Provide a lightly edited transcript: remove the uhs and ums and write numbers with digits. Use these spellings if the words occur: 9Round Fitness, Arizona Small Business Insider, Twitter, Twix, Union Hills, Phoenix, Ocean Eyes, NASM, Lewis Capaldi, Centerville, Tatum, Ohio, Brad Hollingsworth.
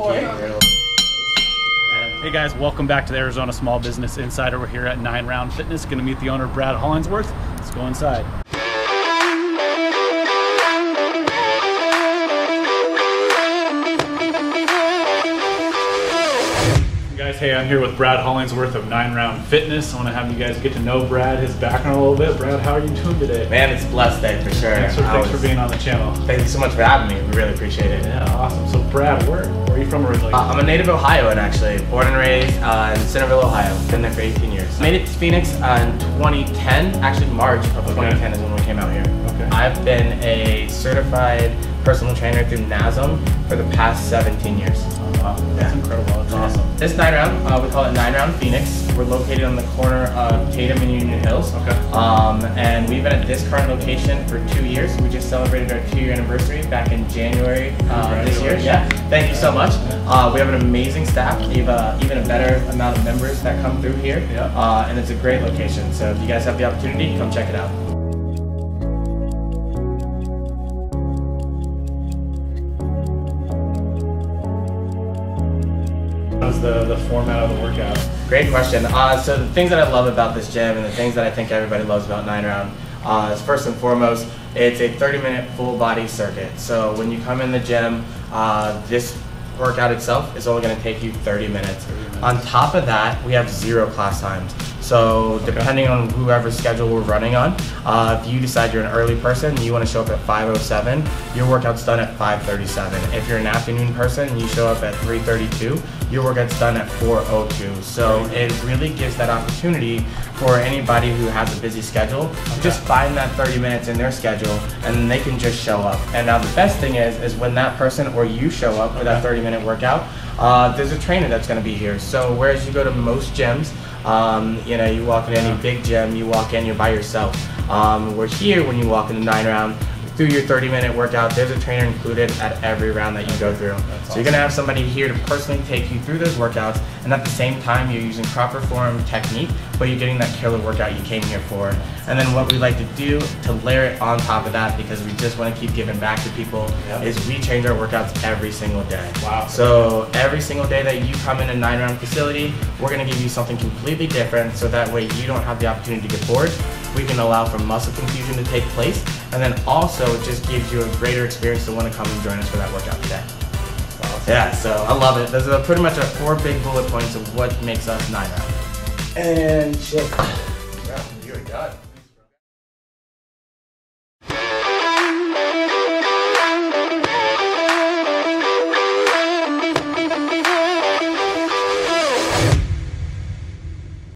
for it. Hey guys, welcome back to the Arizona Small Business Insider. We're here at 9Round Fitness. Going to meet the owner, Brad Hollingsworth. Let's go inside. Hey, I'm here with Brad Hollingsworth of 9Round Fitness. I want to have you guys get to know Brad, his background a little bit. Brad, how are you doing today? Man, it's a blessed day for sure. Thanks for being on the channel. Thank you so much for having me. We really appreciate it. Yeah, awesome. So Brad, where are you from originally? I'm a native Ohioan actually. Born and raised in Centerville, Ohio. Been there for 18 years. Made it to Phoenix in 2010. Actually, March of 2010 is when we came out here. Okay. I've been a certified personal trainer through NASM for the past 17 years. Oh, wow. That's incredible. That's awesome. This 9Round, we call it 9Round Phoenix. We're located on the corner of Tatum and Union Hills. Okay. And we've been at this current location for 2 years. We just celebrated our 2-year anniversary back in January this year. Yeah. Thank you so much. We have an amazing staff. We have even a better amount of members that come through here. Yeah. And it's a great location. So if you guys have the opportunity, come check it out. The format of the workout? Great question. So the things that I love about this gym and the things that I think everybody loves about 9Round is first and foremost, it's a 30-minute full body circuit. So when you come in the gym, this workout itself is only going to take you 30 minutes. On top of that, we have 0 class times. So depending on whoever's schedule we're running on, if you decide you're an early person and you want to show up at 5:07, your workout's done at 5:37. If you're an afternoon person and you show up at 3:32, your workout's done at 4:02. So it really gives that opportunity for anybody who has a busy schedule to just find that 30 minutes in their schedule and then they can just show up. And now the best thing is when that person or you show up with that 30-minute workout, there's a trainer that's going to be here. So whereas you go to most gyms, you know, you walk in any big gym, you walk in, you're by yourself. We're here when you walk in the 9Round. Through your 30-minute workout, there's a trainer included at every round that you go through. So you're going to have somebody here to personally take you through those workouts, and at the same time you're using proper form technique, but you're getting that killer workout you came here for. And then what we like to do to layer it on top of that, because we just want to keep giving back to people, is we change our workouts every single day. Wow. So every single day that you come in a 9Round facility, we're going to give you something completely different, so that way you don't have the opportunity to get bored. We can allow for muscle confusion to take place, and then also it just gives you a greater experience to want to come and join us for that workout today. Awesome. Yeah, so I love it. Those are pretty much our 4 big bullet points of what makes us 9Round. And check. Yeah, you're done.